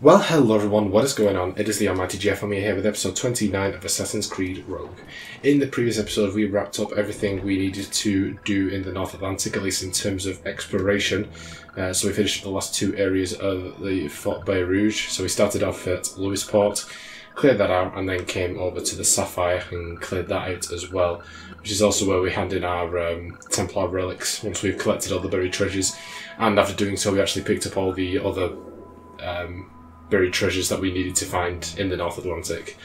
Well, hello everyone, what is going on? It is the Almighty Jeff and we are here with episode 29 of Assassin's Creed Rogue. In the previous episode we wrapped up everything we needed to do in the North Atlantic, at least in terms of exploration. So we finished the last two areas of the Fort Bay Rouge. So we started off at Lewisport, cleared that out, and then came over to the Sapphire and cleared that out as well, which is also where we hand in our Templar relics once we've collected all the buried treasures. And after doing so we actually picked up all the other buried treasures that we needed to find in the North Atlantic.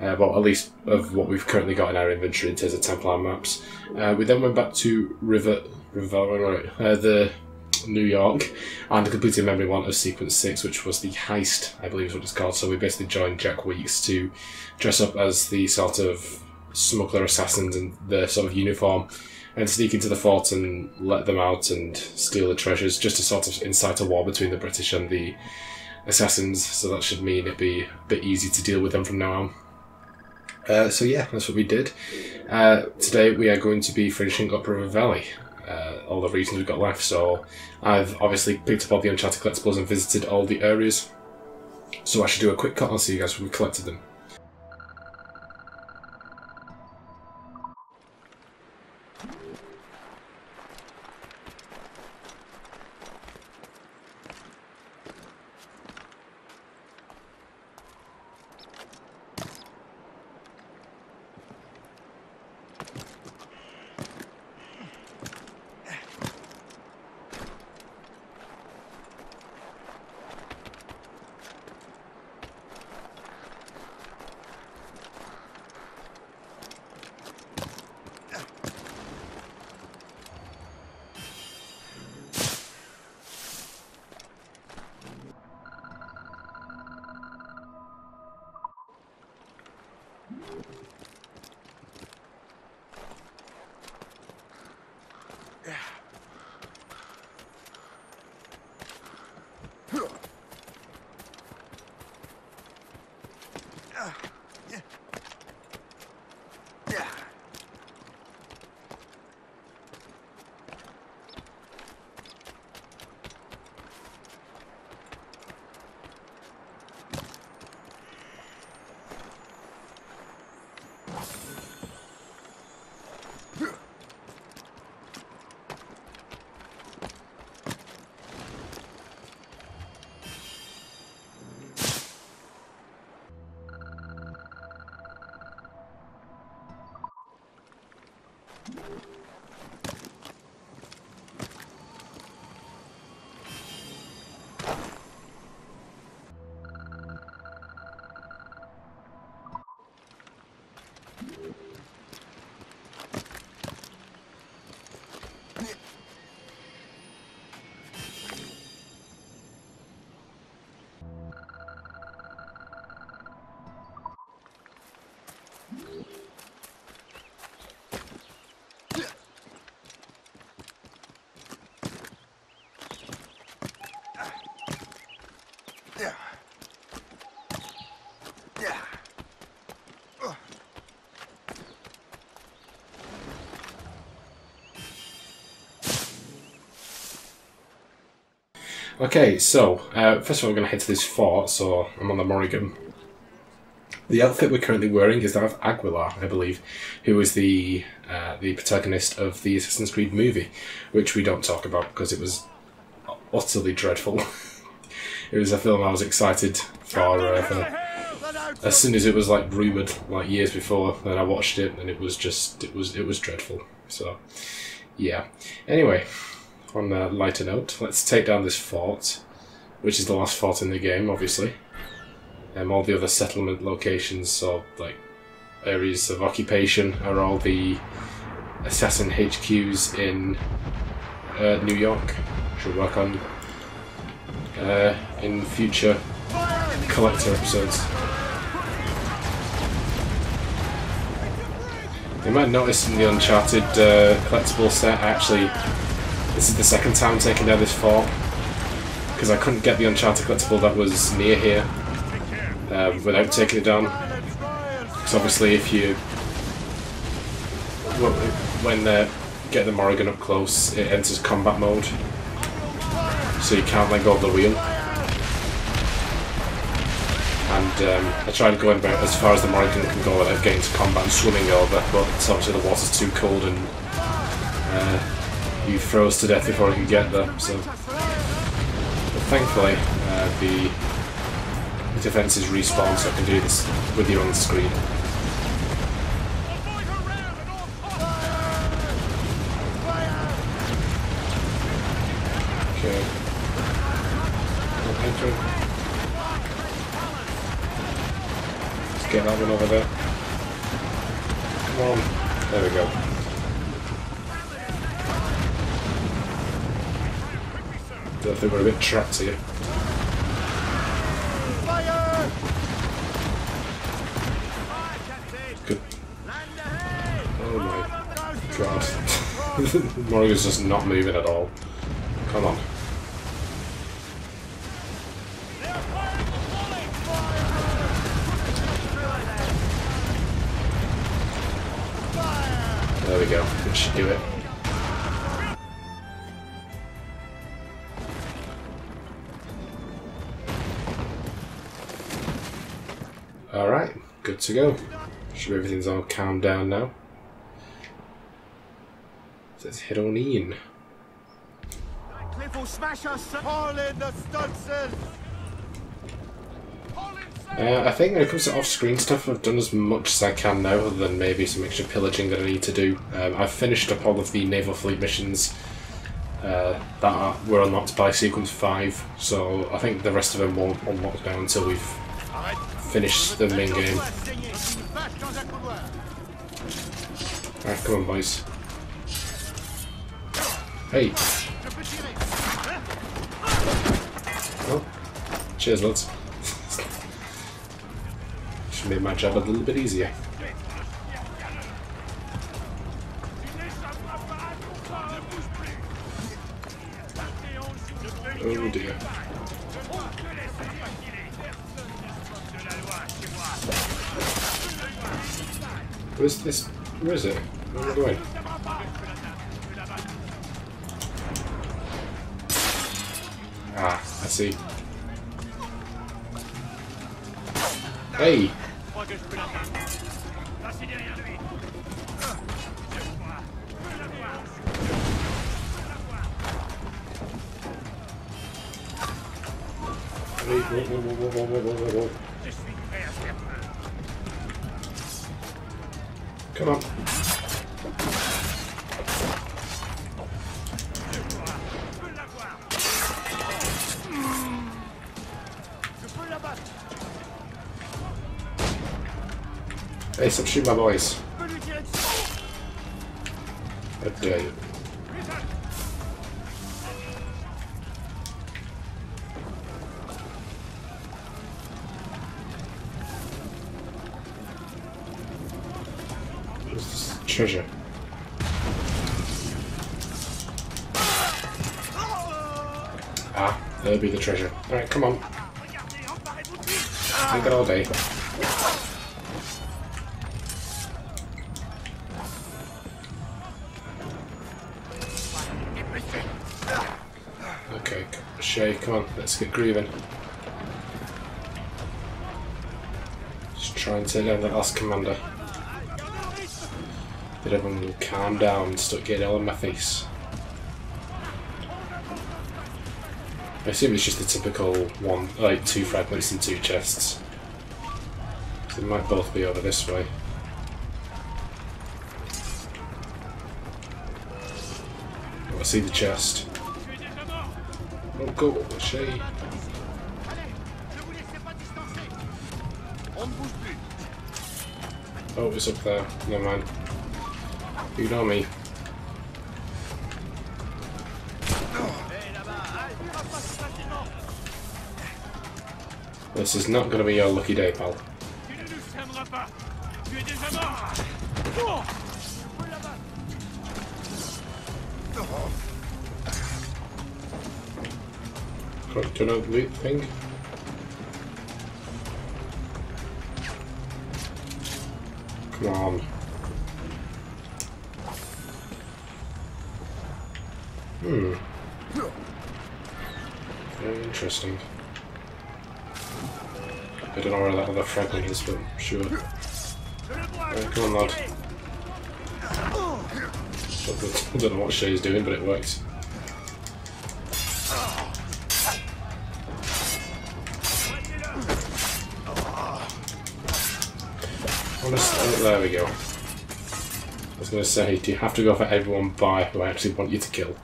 Well, at least of what we've currently got in our inventory in terms of Templar maps. We then went back to the New York and completed memory 1 of sequence 6, which was the heist, I believe is what it's called. So we basically joined Jack Weeks to dress up as the sort of smuggler assassins in their sort of uniform and sneak into the fort and let them out and steal the treasures, just to sort of incite a war between the British and the assassins, so that should mean it'd be a bit easy to deal with them from now on. So yeah, that's what we did. Today we are going to be finishing up River Valley, all the regions we've got left. So I've obviously picked up all the Uncharted collectibles and visited all the areas, so I should do a quick cut and see you guys when we've collected them. Okay, so first of all we're going to head to this fort, so I'm on the Morrigan. The outfit we're currently wearing is that of Aguilar, I believe, who is the protagonist of the Assassin's Creed movie, which we don't talk about because it was utterly dreadful. It was a film I was excited for. As soon as it was like rumoured like years before, then I watched it and it was dreadful. So yeah. Anyway, on a lighter note, let's take down this fort, which is the last fort in the game, obviously. All the other settlement locations, or like areas of occupation, are all the assassin HQs in New York. Should work on in future collector episodes. You might notice in the Uncharted collectible set, actually. This is the second time taking down this fort, because I couldn't get the Uncharted collectible that was near here without taking it down. Because obviously if you... when get the Morrigan up close, it enters combat mode, so you can't let go of the wheel. and I try to go in about as far as the Morrigan can go without getting to combat and swimming over, but obviously the water's too cold and you froze to death before you can get there, so. But thankfully, the defense is respawned, so I can do this with you on the screen. Let's get that one over there. Come on. There we go. I think we're a bit trapped here. Good. Oh my god. Morrigan's just not moving at all. Come on. There we go, it should do it. Alright, good to go. Sure everything's all calmed down now. Says Hidonine. That cliff will smash us all in the stunts. I think when it comes to off-screen stuff, I've done as much as I can now, other than maybe some extra pillaging that I need to do. I've finished up all of the naval fleet missions that were unlocked by Sequence 5, so I think the rest of them won't unlock now until we've finished the main game. Alright, come on, boys. Hey! Oh. Cheers, lads. Made my job a little bit easier. Oh dear. Where's this? Where is it? Where am I going? Ah, I see. Hey! Come on. Hey, stop shooting my boys. How dare you. Treasure. Ah, there'll be the treasure. Alright, come on. I've got all day. Okay, Shay, come on, let's get grieving. Just try and take down that last commander. That everyone will calm down and stop getting all in my face. I assume it's just the typical one, like 2 fragments and 2 chests. So they might both be over this way. Oh, I see the chest. Oh, go, she. Oh, it's up there. Never mind. You know me. This is not going to be your lucky day, pal. Got to know the loot thing. Come on. Hmm. Very interesting. I don't know where that other fragment is, but sure. Right, come on, lad. I don't know what Shay's doing, but it worked. There we go. I was going to say, do you have to go for everyone by who I actually want you to kill?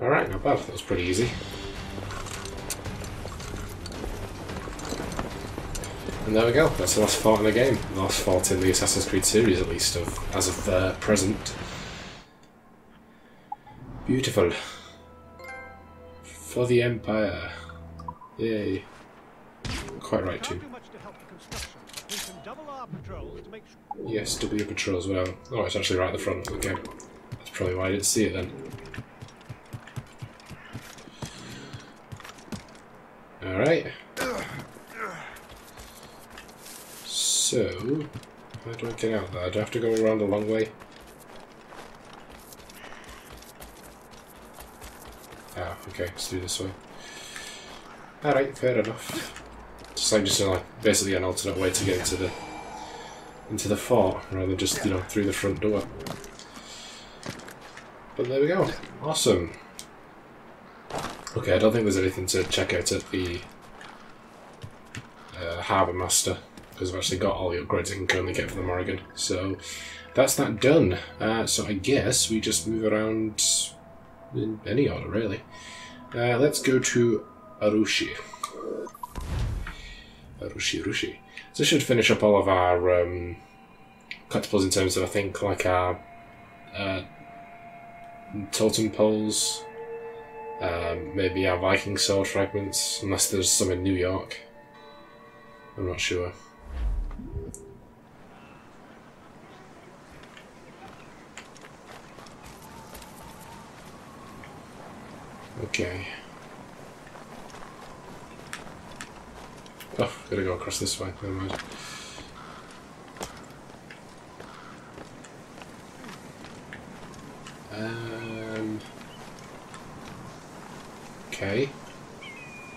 Alright, not bad. That was pretty easy. And there we go. That's the last fort in the game. The last fort in the Assassin's Creed series, at least, as of present. Beautiful. For the Empire. Yay. Quite right, too. Yes, W patrols, well. Oh, it's actually right at the front, okay. That's probably why I didn't see it then. Alright. So, how do I get out there? Do I have to go around a long way? Ah, okay, let's do this way. Alright, fair enough. It's like just like basically an alternate way to get into the fort, rather than just, you know, through the front door. But there we go. Awesome. Okay, I don't think there's anything to check out at the Harbour Master, because I've actually got all the upgrades I can currently get for the Morrigan. So that's that done. So I guess we just move around in any order, really. Let's go to Aarushi. Aarushi. So this should finish up all of our collectibles in terms of, I think, like our totem poles, maybe our Viking sword fragments, unless there's some in New York. I'm not sure. Okay. Oh, gotta go across this way, never mind. Okay.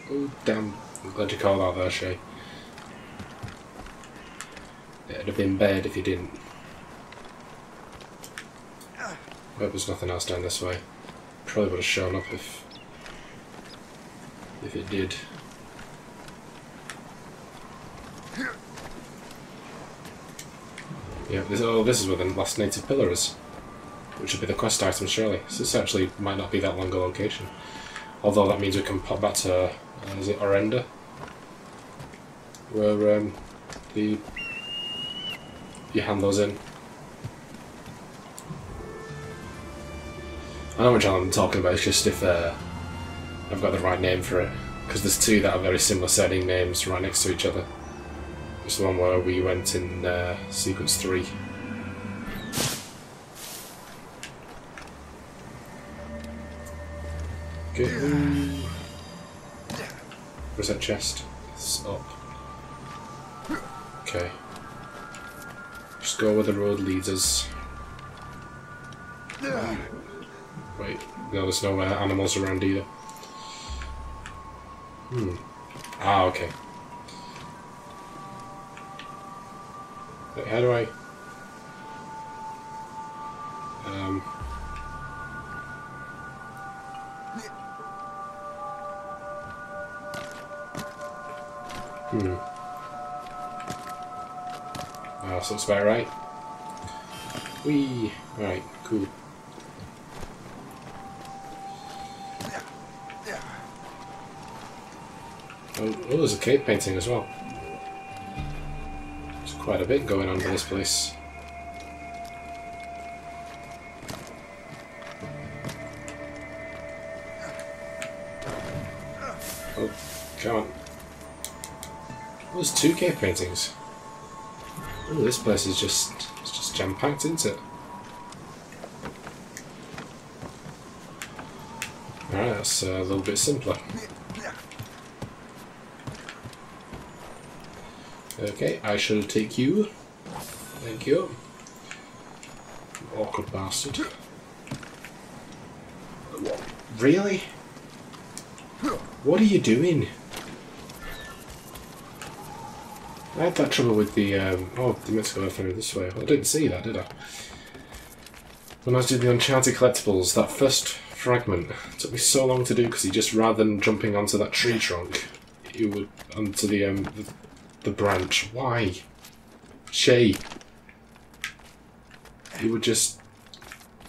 Oh, damn. I'm glad you called out there, Shay. It'd have been bad if you didn't. I hope there's nothing else down this way. Probably would have shown up if it did. Yeah, this is where the last native pillar is, which would be the quest item, surely. So this actually might not be that long a location. Although that means we can pop back to, is it Orenda? Where you hand those in. I know which one I'm talking about, it's just if I've got the right name for it. Because there's two that are very similar sounding names right next to each other. It's the one where we went in sequence 3. Okay. Where's that chest? It's up. Okay. Just go where the road leads us. Wait, no, there's no animals around either. Ah, okay. How do I? Oh, so that's about right. Whee! Right, cool. Oh, there's a cave painting as well. Quite a bit going on in this place. Oh, come on. Oh, there's two cave paintings. Oh, this place is just jam-packed, isn't it? Alright, that's a little bit simpler. Okay, I shall take you. Thank you. You awkward bastard. Really? What are you doing? I had that trouble with the, oh, they meant to go through this way. I didn't see that, did I? When I was doing the Uncharted collectibles, that first fragment took me so long to do because he just, rather than jumping onto that tree trunk, he would onto the branch. Why? Shay. He would just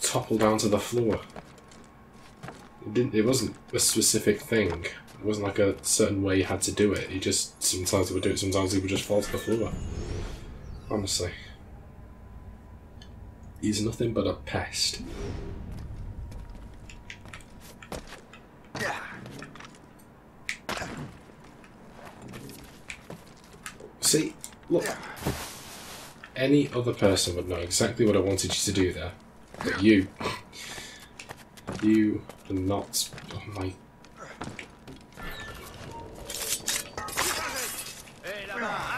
topple down to the floor. It didn't. It wasn't a specific thing. It wasn't like a certain way you had to do it. He just sometimes he would do it. Sometimes he would just fall to the floor. Honestly. He's nothing but a pest. See, look. Any other person would know exactly what I wanted you to do there. But you. You are not. Oh my.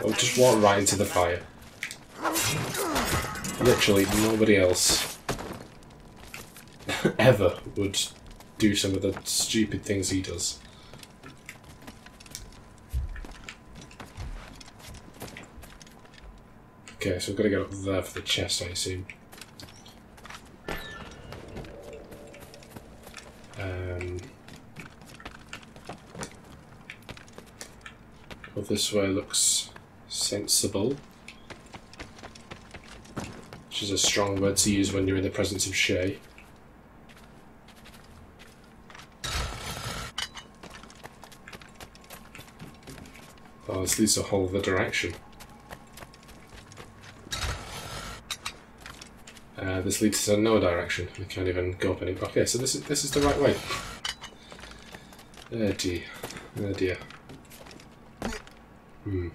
Oh, just walk right into the fire. Literally nobody else ever would do some of the stupid things he does. Okay, so we've got to get up there for the chest, I assume. Well, this way looks sensible. Which is a strong word to use when you're in the presence of Shay. Oh, this leads to a whole other direction. This leads to no direction. We can't even go up any. Okay, so this is the right way. Oh dear. Oh dear. Hmm.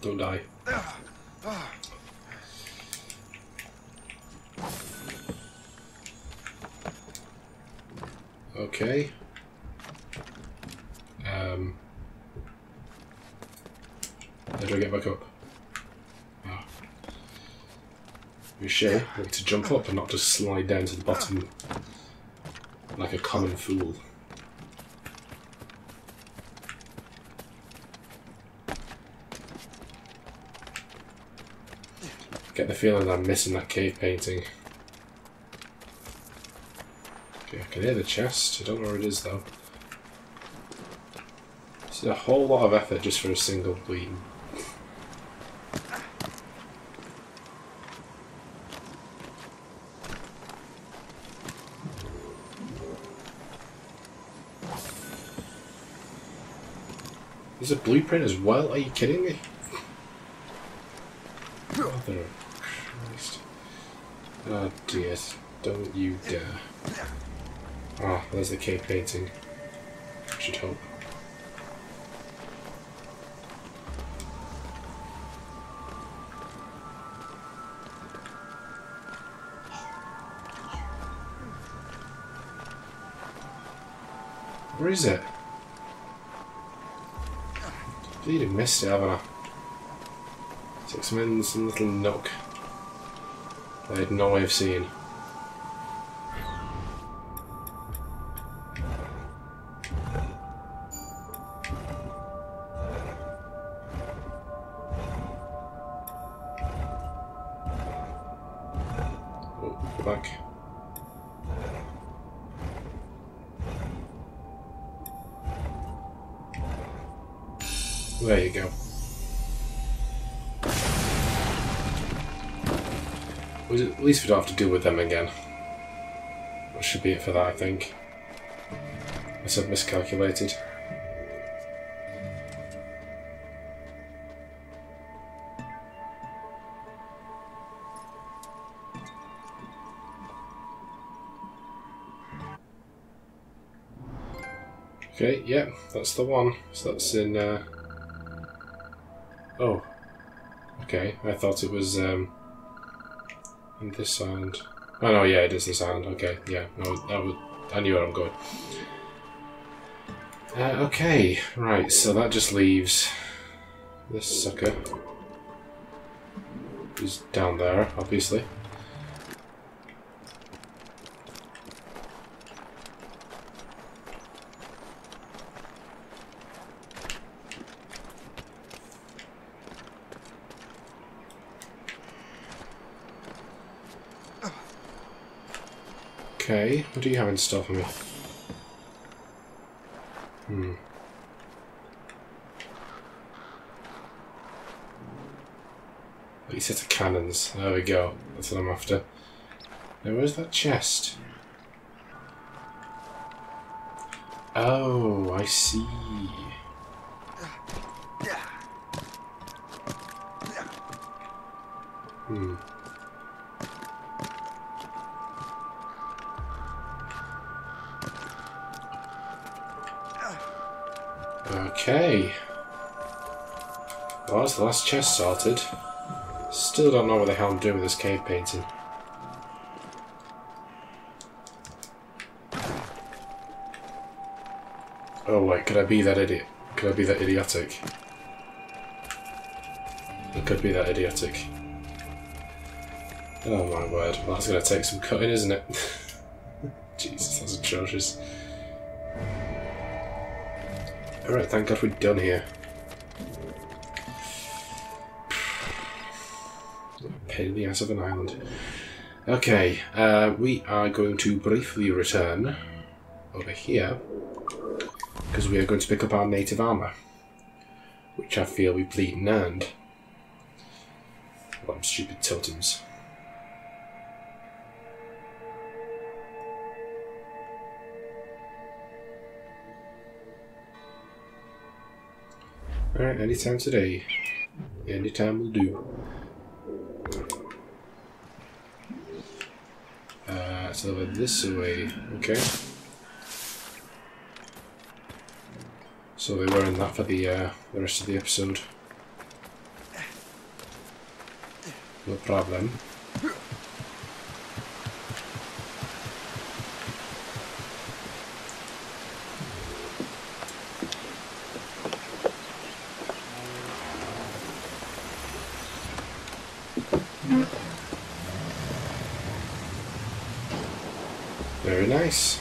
Don't die. Okay. How do I get back up? Oh. We sure need to jump up and not just slide down to the bottom like a common fool. Get the feeling that I'm missing that cave painting. Okay, I can hear the chest. I don't know where it is though. It's a whole lot of effort just for a single bleeding. There's a blueprint as well? Are you kidding me? Mother of Christ. Oh dear, don't you dare. Ah, there's the cave painting. Should help. Where is it? Bleeding missed it, haven't I? Took some in some little nook I had no way of seeing. Oh, go back. There you go. At least we don't have to deal with them again. That should be it for that, I think. Unless I've miscalculated. Okay, yeah, that's the one. So that's in, oh. Okay, I thought it was, and this island. Oh no, yeah, it is this island. Okay, yeah, I knew where I'm going. Okay, right, so that just leaves this sucker. He's down there, obviously. Okay, what do you have in store for me? Hmm. A set of cannons. There we go. That's what I'm after. Now, where's that chest? Oh, I see. Hmm. Okay. Well, that's the last chest sorted. Still don't know what the hell I'm doing with this cave painting. Oh wait, could I be that idiot? Could I be that idiotic? I could be that idiotic. Oh my word, well, that's going to take some cutting, isn't it? Jesus, that's atrocious. Alright, thank God we're done here. Pain in the ass of an island. Okay, we are going to briefly return over here because we are going to pick up our native armour, which I feel we bleed and earned. Well, I'm stupid totems. Alright, anytime today. Anytime will do. It's over this way, okay. So they were in that for the rest of the episode. No problem. Very nice.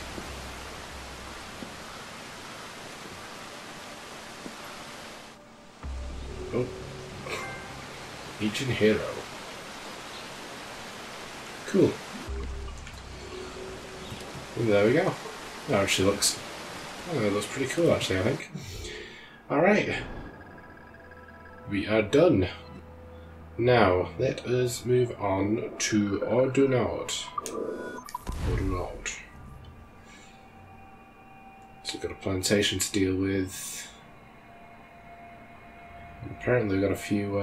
Oh. Ancient hero. Cool. And there we go. That actually looks... oh, that looks pretty cool actually, I think. Alright. We are done. Now, let us move on to Or-du-Nord. Or-du-Nord. So we've got a plantation to deal with. And apparently we've got a few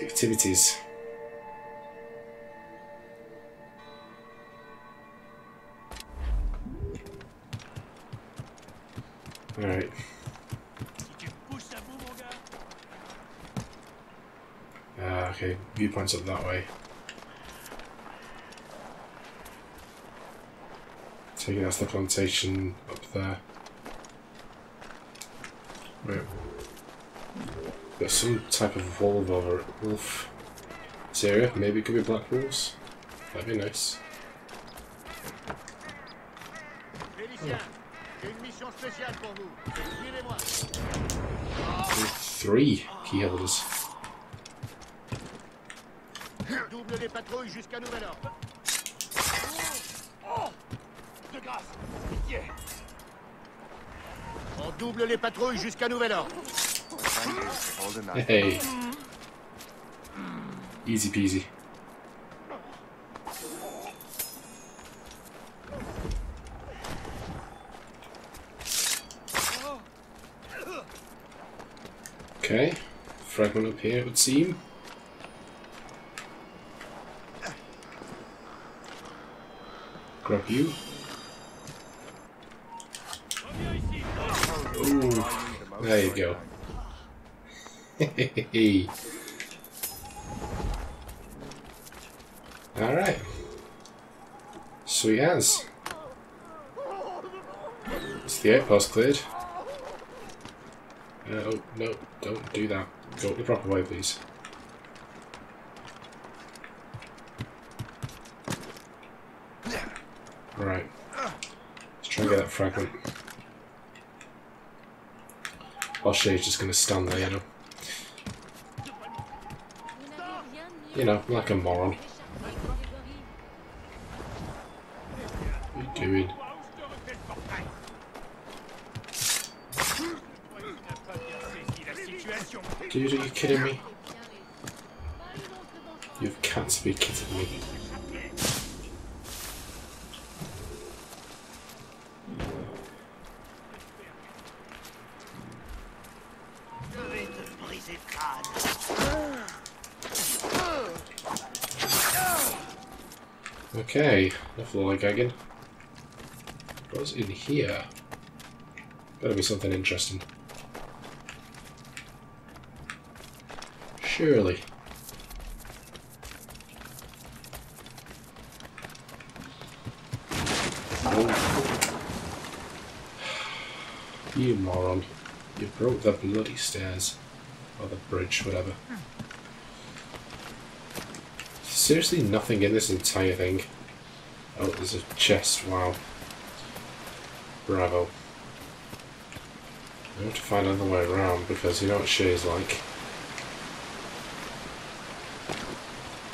activities. Alright. Okay, viewpoint's up that way. So yeah, that's the plantation up there. Wait. There's some type of wolf over wolf area. Maybe it could be black wolves. That'd be nice. Oh. 3 key holders. Hey. Easy peasy. Okay. Fragment up here, it would seem. Grab you. Ooh, there you go. Alright. Sweet as. It's the outpost cleared. No, no, don't do that. Go the proper way, please. Right. Let's try and get that fragment. While she's just going to stand there, you know. You know, like a moron. stupid. Dude, are you kidding me? You've got to be kidding me. Okay, enough lollygagging. What's in here? Gotta be something interesting. Surely. Oh. You moron. You broke the bloody stairs. Or the bridge, whatever. Seriously nothing in this entire thing. Oh, there's a chest, wow. Bravo. I have to find another way around because you know what she is like.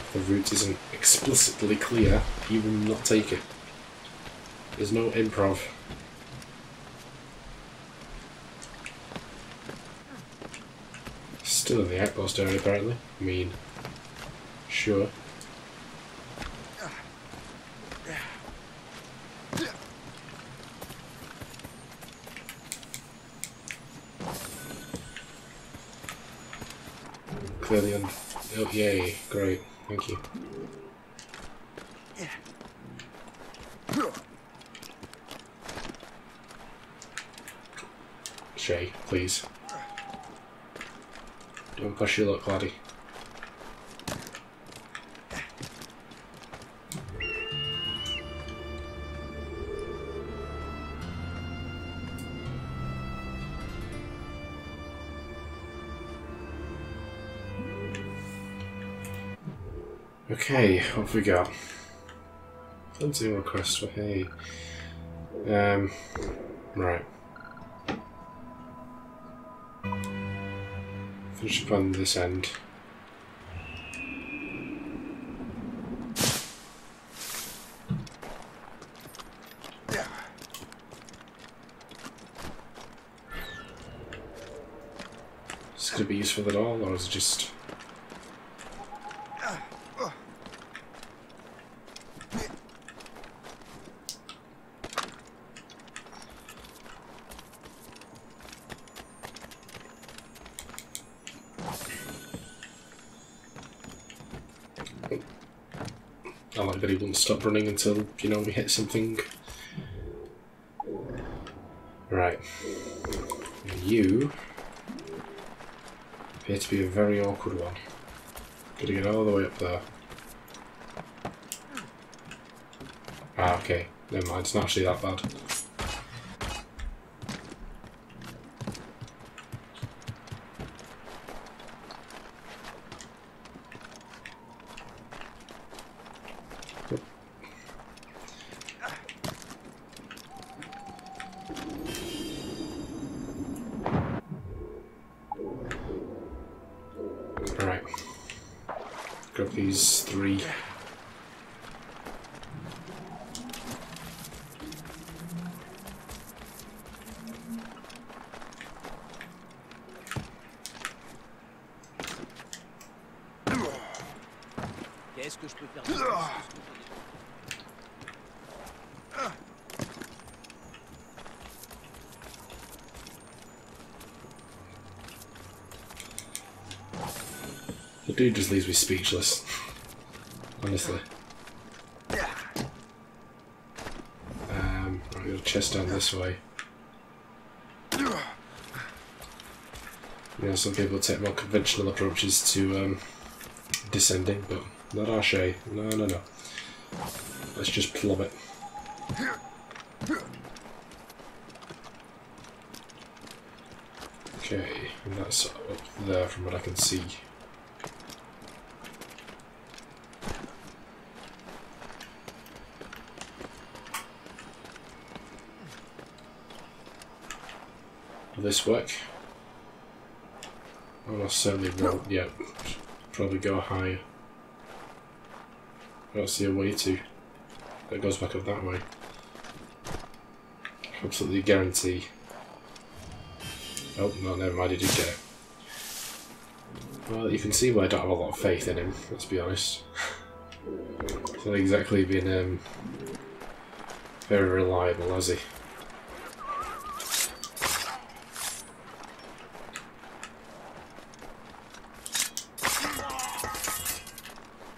If the route isn't explicitly clear, you will not take it. There's no improv. Still in the outpost area apparently. I mean, sure. Clearly on. Oh, yay, great, thank you. Shay, please. Don't push your luck, laddie. Okay, what have we got? Plenty of requests for hay. Right. Finish up on this end. Is this going to be useful at all, or is it just... He wouldn't stop running until, you know, we hit something. Right. You appear to be a very awkward one. Gotta get all the way up there. Ah, okay. Never mind, it's not actually that bad. The dude just leaves me speechless, honestly. I've got a chest down this way. You know, some people take more conventional approaches to descending, but not our Shay. No, no, no. Let's just plummet. Okay, and that's up there from what I can see. Will this work? Almost certainly won't. Yeah, probably go higher. I don't see a way to. That goes back up that way. absolutely guarantee. Oh, no, never mind, he did get it. Well, you can see why I don't have a lot of faith in him, let's be honest. He's not exactly been very reliable, has he?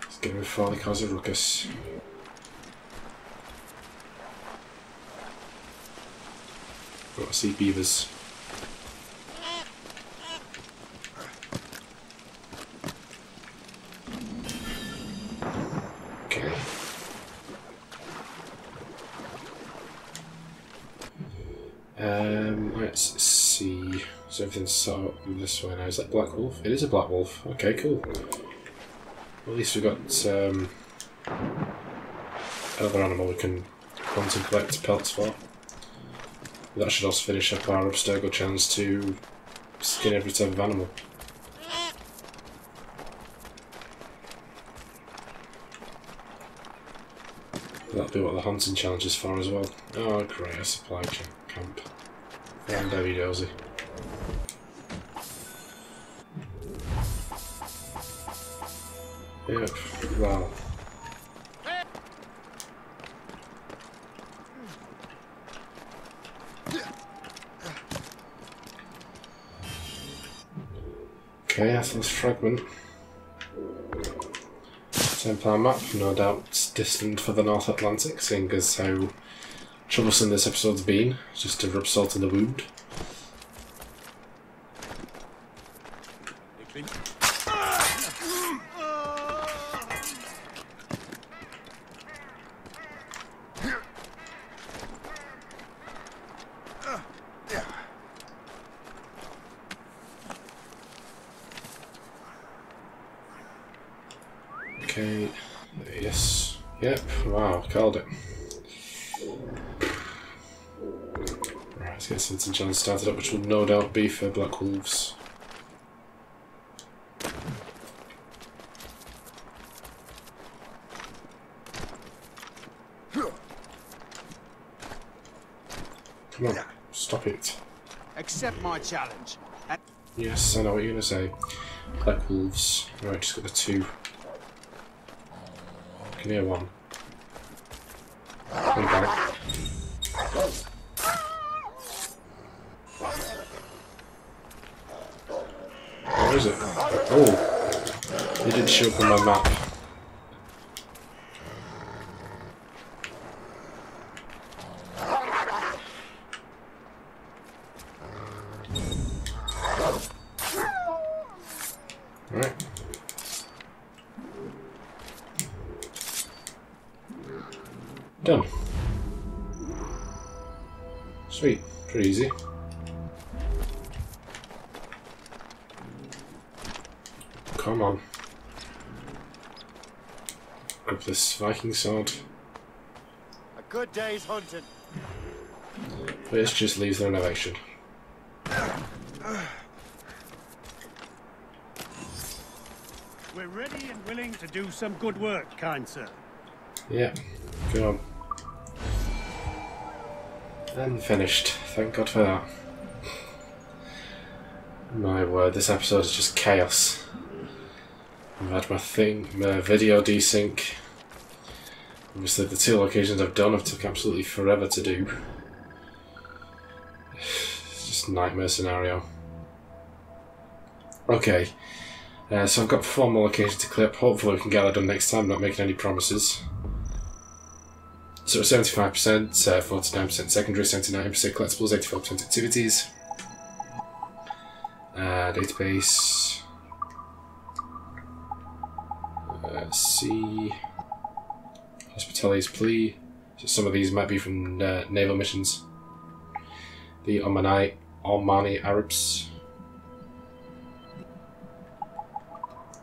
Let's get him before he causes a ruckus. Got to see beavers. Let's see. So everything's set up this way now. Is that black wolf? It is a black wolf. Okay, cool. Well, at least we've got another animal we can hunt and collect pelts for. That should also finish up our obstacle chance to skin every type of animal. That'll be what the hunting challenge is for as well. Oh, great, a supply camp. And Davy Dozy. Yep, wow. Okay, that's this fragment. £10 map, no doubt destined for the North Atlantic, seeing as how troublesome this episode's been, just to rub salt in the wound. Okay, yes, yep, wow, called it. Let's get St. John started up, which will no doubt be for black wolves. Come on, stop it. Accept my challenge. Yes, I know what you're gonna say. Black wolves. Right, just got the two. Can hear one. Come back. Where is it? Oh! It did show up on my map. Alright. Done. Sweet. Pretty easy. Come on. Up this Viking sword. A good day's hunting. This just leaves the innovation. We're ready and willing to do some good work, kind sir. Yeah, go on. And finished. Thank God for that. My word, this episode is just chaos. I've had my video desync. Obviously, the two locations I've done have took absolutely forever to do. It's just a nightmare scenario. Okay, so I've got 4 more locations to clip. Hopefully, we can get that done next time. Not making any promises. So, 75%, 49% secondary, 79% collectibles, 84% activities, database. See, Hospitalier's Plea. So some of these might be from naval missions. The Omani Arabs.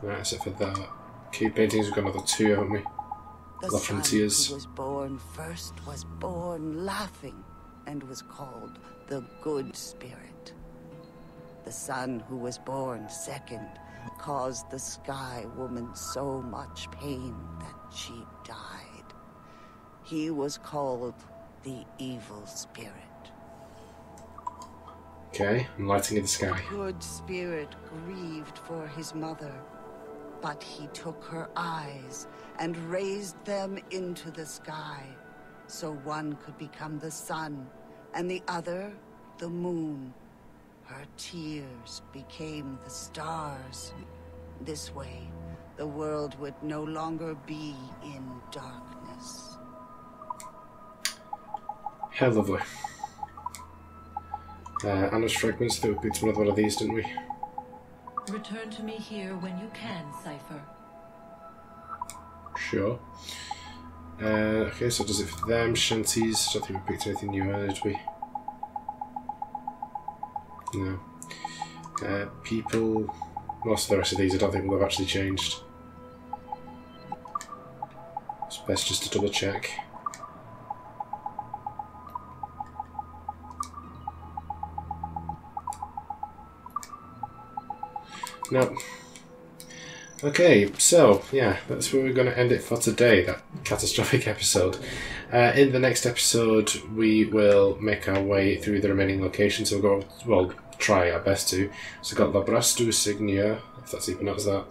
Right, that's it for that. Cave paintings, we've got another 2, haven't we? The Frontiers. Was born first, was born laughing, and was called the Good Spirit. The son who was born second caused the Sky Woman so much pain that she died. He was called the Evil Spirit. Okay, I'm lighting in the sky. The good spirit grieved for his mother, but he took her eyes and raised them into the sky, so one could become the sun and the other the moon. Her tears became the stars. This way, the world would no longer be in darkness. How lovely. Anna's fragments, that would be another one of these, didn't we? Return to me here when you can, Cypher. Sure. Okay, so does it for them, shanties? I don't think we picked anything new, did we? No. People. Most of the rest of these I don't think will have actually changed. It's best just to double check. No. Okay, so, yeah, that's where we're going to end it for today, that catastrophic episode. In the next episode, we will make our way through the remaining locations. So we'll go, well, try our best to. So we've got Labras du Signor, if that's even pronounced that,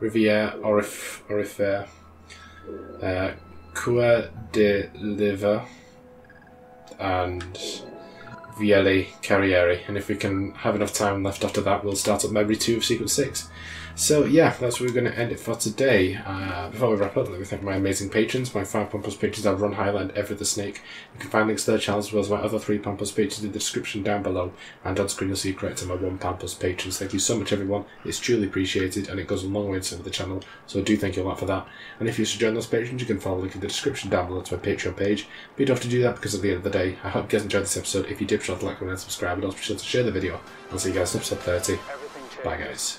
Riviera, Orifair, Qua de Liver, and Vle Carrieri, and if we can have enough time left after that, we'll start up memory 2 of sequence 6. So yeah, that's where we're going to end it for today. Before we wrap up, let me thank my amazing patrons, my 5 Pompous patrons that run Highland, Ever the Snake. You can find links to their channels as well as my other 3 Pompous patrons in the description down below, and on screen you'll see correct to my 1 Pompous patrons. Thank you so much everyone, it's truly appreciated and it goes a long way to serve the channel, so I do thank you a lot for that. And if you should join those patrons, you can follow the link in the description down below to my Patreon page, but you don't have to do that because at the end of the day, I hope you guys enjoyed this episode. If you did, be sure to like, comment and subscribe, and also be sure to share the video. I'll see you guys in episode 30. Bye guys.